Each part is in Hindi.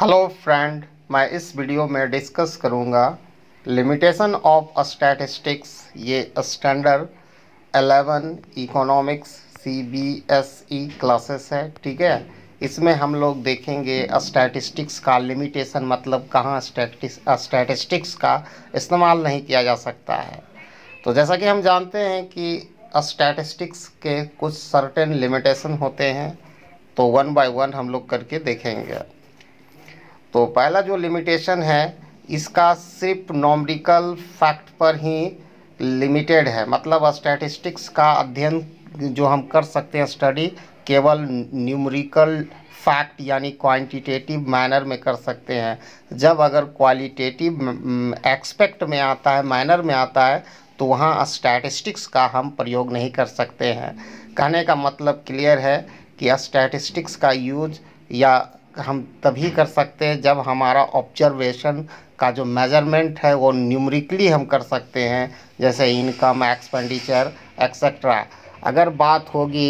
हेलो फ्रेंड, मैं इस वीडियो में डिस्कस करूंगा लिमिटेशन ऑफ स्टैटिस्टिक्स। ये स्टैंडर्ड 11 इकोनॉमिक्स CBSE क्लासेस है, ठीक है। इसमें हम लोग देखेंगे स्टैटिस्टिक्स का लिमिटेशन, मतलब कहाँ स्टैटिस्टिक्स का इस्तेमाल नहीं किया जा सकता है। तो जैसा कि हम जानते हैं कि स्टैटिस्टिक्स के कुछ सर्टेन लिमिटेशन होते हैं, तो वन बाय वन हम लोग करके देखेंगे। तो पहला जो लिमिटेशन है, इसका सिर्फ नॉमरिकल फैक्ट पर ही लिमिटेड है, मतलब स्टैटिस्टिक्स का अध्ययन जो हम कर सकते हैं, स्टडी केवल न्यूमरिकल फैक्ट यानी क्वांटिटेटिव मैनर में कर सकते हैं। जब अगर क्वालिटेटिव एस्पेक्ट में आता है, मैनर में आता है, तो वहाँ स्टैटिस्टिक्स का हम प्रयोग नहीं कर सकते हैं। कहने का मतलब क्लियर है कि स्टैटिस्टिक्स का यूज या हम तभी कर सकते हैं जब हमारा ऑब्जर्वेशन का जो मेजरमेंट है वो न्यूमरिकली हम कर सकते हैं, जैसे इनकम, एक्सपेंडिचर एक्सेट्रा। अगर बात होगी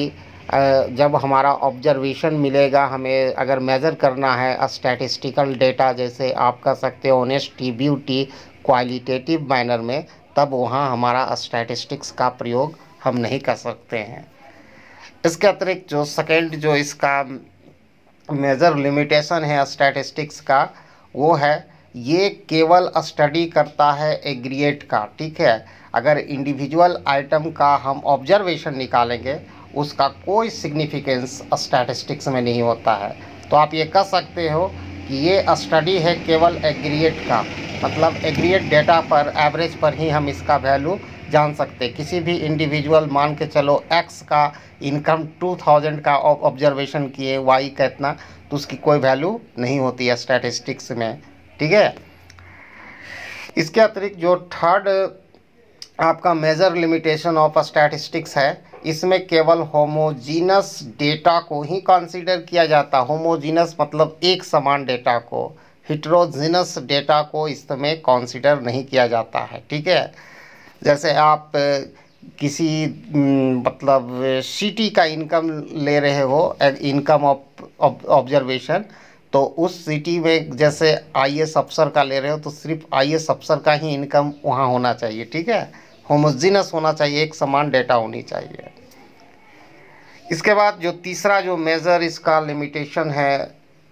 जब हमारा ऑब्जर्वेशन मिलेगा, हमें अगर मेज़र करना है स्टैटिस्टिकल डेटा, जैसे आप कह सकते हो ऑनेस्टी, ब्यूटी, क्वालिटेटिव मैनर में, तब वहाँ हमारा स्टैटिस्टिक्स का प्रयोग हम नहीं कर सकते हैं। इसके अतिरिक्त जो सेकेंड जो इसका मेजर लिमिटेशन है स्टैटिस्टिक्स का, वो है ये केवल स्टडी करता है एग्रीगेट का, ठीक है। अगर इंडिविजुअल आइटम का हम ऑब्जर्वेशन निकालेंगे, उसका कोई सिग्निफिकेंस स्टैटिस्टिक्स में नहीं होता है। तो आप ये कह सकते हो कि ये स्टडी है केवल एग्रीगेट का, मतलब एग्रीगेट डेटा पर एवरेज पर ही हम इसका वैल्यू जान सकते। किसी भी इंडिविजुअल, मान के चलो एक्स का इनकम 2000 का ऑब्जर्वेशन किए, वाई का इतना, तो उसकी कोई वैल्यू नहीं होती है स्टैटिस्टिक्स में, ठीक है। इसके अतिरिक्त जो थर्ड आपका मेजर लिमिटेशन ऑफ स्टैटिस्टिक्स है, इसमें केवल होमोजीनस डेटा को ही कंसीडर किया जाता। होमोजीनस मतलब एक समान डेटा को, हिटरोजीनस डेटा को इसमें कंसीडर नहीं किया जाता है, ठीक है। जैसे आप किसी मतलब सिटी का इनकम ले रहे हो, इनकम ऑफ ऑब्जर्वेशन, तो उस सिटी में जैसे IAS अफसर का ले रहे हो, तो सिर्फ IAS अफसर का ही इनकम वहाँ होना चाहिए, ठीक है। होमोजिनस होना चाहिए, एक समान डेटा होनी चाहिए। इसके बाद जो तीसरा जो मेजर इसका लिमिटेशन है,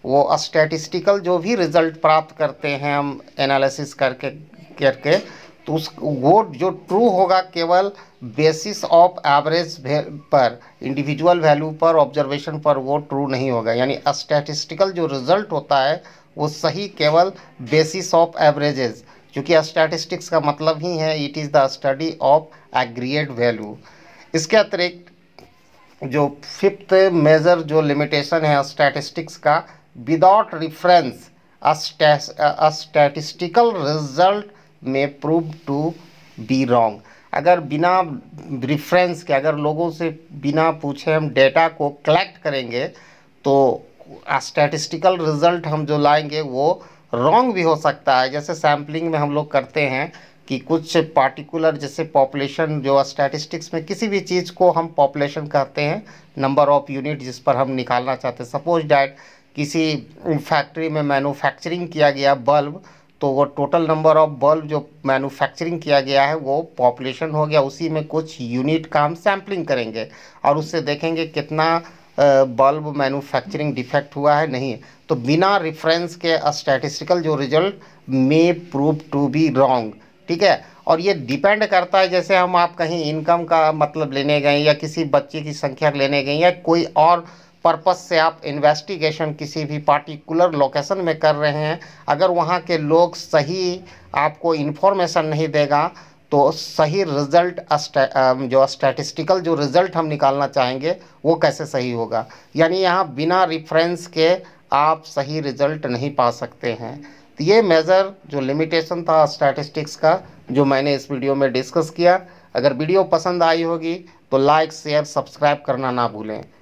वो स्टैटिस्टिकल जो भी रिज़ल्ट प्राप्त करते हैं हम एनालिसिस करके तो वो जो ट्रू होगा केवल बेसिस ऑफ एवरेज पर, इंडिविजुअल वैल्यू पर, ऑब्जर्वेशन पर, वो ट्रू नहीं होगा। यानी स्टैटिस्टिकल जो रिज़ल्ट होता है वो सही केवल बेसिस ऑफ एवरेजेस, क्योंकि स्टैटिस्टिक्स का मतलब ही है it is the study of aggregate value. इसके अतिरिक्त जो फिफ्थ मेजर जो लिमिटेशन है स्टैटिस्टिक्स का, विदाउट रिफरेंस स्टैटिस्टिकल रिजल्ट में प्रूव टू बी रॉन्ग। अगर बिना रिफरेंस के, अगर लोगों से बिना पूछे हम डेटा को कलेक्ट करेंगे, तो स्टैटिस्टिकल रिजल्ट हम जो लाएंगे वो रॉन्ग भी हो सकता है। जैसे सैम्पलिंग में हम लोग करते हैं कि कुछ पार्टिकुलर, जैसे पॉपुलेशन, जो स्टैटिस्टिक्स में किसी भी चीज़ को हम पॉपुलेशन कहते हैं, नंबर ऑफ यूनिट जिस पर हम निकालना चाहते हैं। सपोज डैट किसी फैक्ट्री में मैन्युफैक्चरिंग किया गया बल्ब, तो वो टोटल नंबर ऑफ बल्ब जो मैन्युफैक्चरिंग किया गया है वो पॉपुलेशन हो गया। उसी में कुछ यूनिट का हम सैम्पलिंग करेंगे और उससे देखेंगे कितना बल्ब मैन्युफैक्चरिंग डिफेक्ट हुआ है, नहीं। तो बिना रेफरेंस के स्टैटिस्टिकल जो result may prove to be wrong, ठीक है। और ये डिपेंड करता है, जैसे हम आप कहीं इनकम का मतलब लेने गए, या किसी बच्चे की संख्या लेने गए, या कोई और पर्पस से आप इन्वेस्टिगेशन किसी भी पार्टिकुलर लोकेशन में कर रहे हैं, अगर वहाँ के लोग सही आपको इन्फॉर्मेशन नहीं देगा, तो सही रिज़ल्ट जो स्टैटिस्टिकल जो रिज़ल्ट हम निकालना चाहेंगे वो कैसे सही होगा। यानी यहाँ बिना रिफरेंस के आप सही रिज़ल्ट नहीं पा सकते हैं। तो ये मेजर जो लिमिटेशन था स्टैटिस्टिक्स का, जो मैंने इस वीडियो में डिस्कस किया। अगर वीडियो पसंद आई होगी तो लाइक, शेयर, सब्सक्राइब करना ना भूलें।